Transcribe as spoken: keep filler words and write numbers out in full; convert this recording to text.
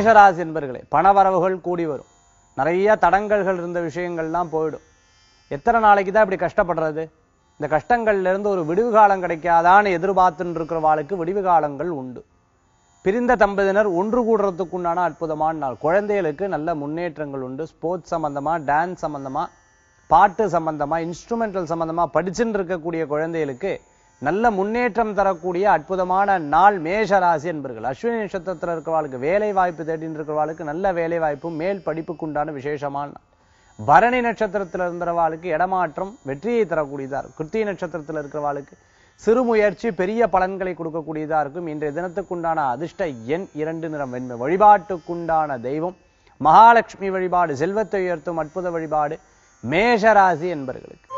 மேஷராசி என்பர்களே, பணவரவுகள் கூடி வரும், நிறைய தடங்கல்கள் இருந்த விஷயங்கள்லாம் போயிடும். எத்தனை நாளைக்கு தான் இப்படி கஷ்டப்படுறது? இந்த கஷ்டங்கள்ல இருந்து ஒரு விடிவு காலம் கிடைக்காதான்னு எதிர்பார்த்துன்னு இருக்கிறவாளுக்கு விடிவு காலங்கள் உண்டு. பிரிந்த தம்பதியினர் ஒன்று கூடுறதுக்கு உண்டான அற்புதமான நாள். குழந்தைகளுக்கு நல்ல முன்னேற்றங்கள் உண்டு. ஸ்போர்ட்ஸ் சம்பந்தமா, டான்ஸ் சம்பந்தமா, பாட்டு சம்பந்தமா, இன்ஸ்ட்ருமெண்டல் சம்பந்தமா படிச்சுட்டு இருக்கக்கூடிய குழந்தைகளுக்கு நல்ல முன்னேற்றம் தரக்கூடிய அற்புதமான நாள் மேஷராசி என்பர்கள். அஸ்வினி நட்சத்திரத்தில் இருக்கிறவாளுக்கு வேலை வாய்ப்பு தேடின்னு இருக்கிறவாளுக்கு நல்ல வேலை வாய்ப்பும் மேல் படிப்புக்கு உண்டான விசேஷமான நாள். பரணி நட்சத்திரத்தில் இருக்கிறவாளுக்கு இடமாற்றம் வெற்றியை தரக்கூடியதாக இருக்கும். கிருத்திகை நட்சத்திரத்தில் இருக்கிறவாளுக்கு சிறு முயற்சி பெரிய பலன்களை கொடுக்கக்கூடியதாக இருக்கும். இன்றைய தினத்துக்குண்டான அதிர்ஷ்ட எண் இரண்டு, நிறம் வெண்மை. வழிபாட்டுக்குண்டான தெய்வம் மகாலட்சுமி வழிபாடு. செல்வத்தை உயர்த்தும் அற்புத வழிபாடு மேஷராசி என்பர்களுக்கு.